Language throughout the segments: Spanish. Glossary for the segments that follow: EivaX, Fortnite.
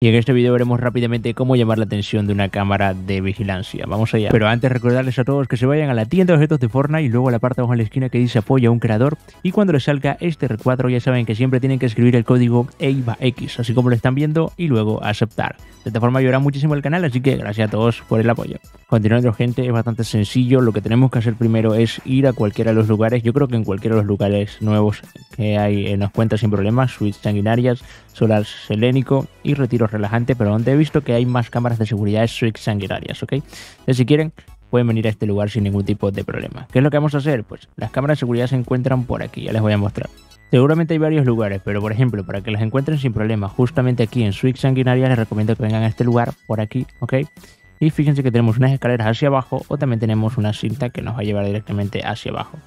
Y en este video veremos rápidamente cómo llamar la atención de una cámara de vigilancia. Vamos allá. Pero antes recordarles a todos que se vayan a la tienda de objetos de Fortnite y luego a la parte de abajo en la esquina que dice apoya a un creador. Y cuando les salga este recuadro ya saben que siempre tienen que escribir el código EivaX, así como lo están viendo, y luego aceptar. De esta forma ayudará muchísimo el canal, así que gracias a todos por el apoyo. Continuando gente, es bastante sencillo. Lo que tenemos que hacer primero es ir a cualquiera de los lugares. Yo creo que en cualquiera de los lugares nuevos que hay en las cuentas sin problemas. Suites sanguinarias, solar selénico y retiros relajante, pero donde he visto que hay más cámaras de seguridad es suites sanguinarias, ¿ok? Entonces, si quieren, pueden venir a este lugar sin ningún tipo de problema. ¿Qué es lo que vamos a hacer? Pues las cámaras de seguridad se encuentran por aquí, ya les voy a mostrar. Seguramente hay varios lugares, pero por ejemplo, para que las encuentren sin problema, justamente aquí en suites sanguinarias les recomiendo que vengan a este lugar, por aquí, ¿ok? Y fíjense que tenemos unas escaleras hacia abajo o también tenemos una cinta que nos va a llevar directamente hacia abajo.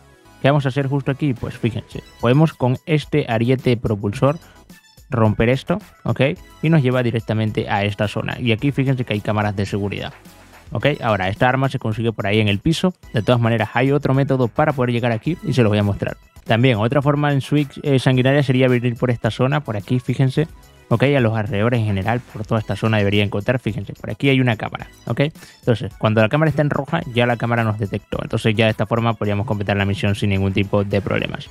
¿Qué vamos a hacer justo aquí? Pues fíjense, podemos con este ariete propulsor romper esto, ok, y nos lleva directamente a esta zona, y aquí fíjense que hay cámaras de seguridad, ok. Ahora esta arma se consigue por ahí en el piso. De todas maneras hay otro método para poder llegar aquí y se los voy a mostrar. También otra forma en suites sanguinaria sería venir por esta zona, por aquí fíjense, ok, a los alrededores en general, por toda esta zona debería encontrar, fíjense, por aquí hay una cámara, ok. Entonces cuando la cámara está en roja ya la cámara nos detectó, entonces ya de esta forma podríamos completar la misión sin ningún tipo de problemas.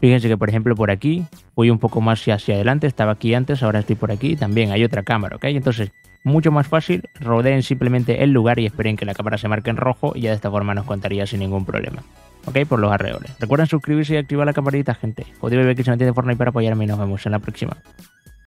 Fíjense que por ejemplo por aquí, voy un poco más hacia adelante, estaba aquí antes, ahora estoy por aquí, también hay otra cámara, ¿ok? Entonces, mucho más fácil, rodeen simplemente el lugar y esperen que la cámara se marque en rojo y ya de esta forma nos contaría sin ningún problema, ¿ok? Por los alrededores. Recuerden suscribirse y activar la campanita, gente. Código EivaX en la tienda de Fortnite para apoyarme y nos vemos en la próxima.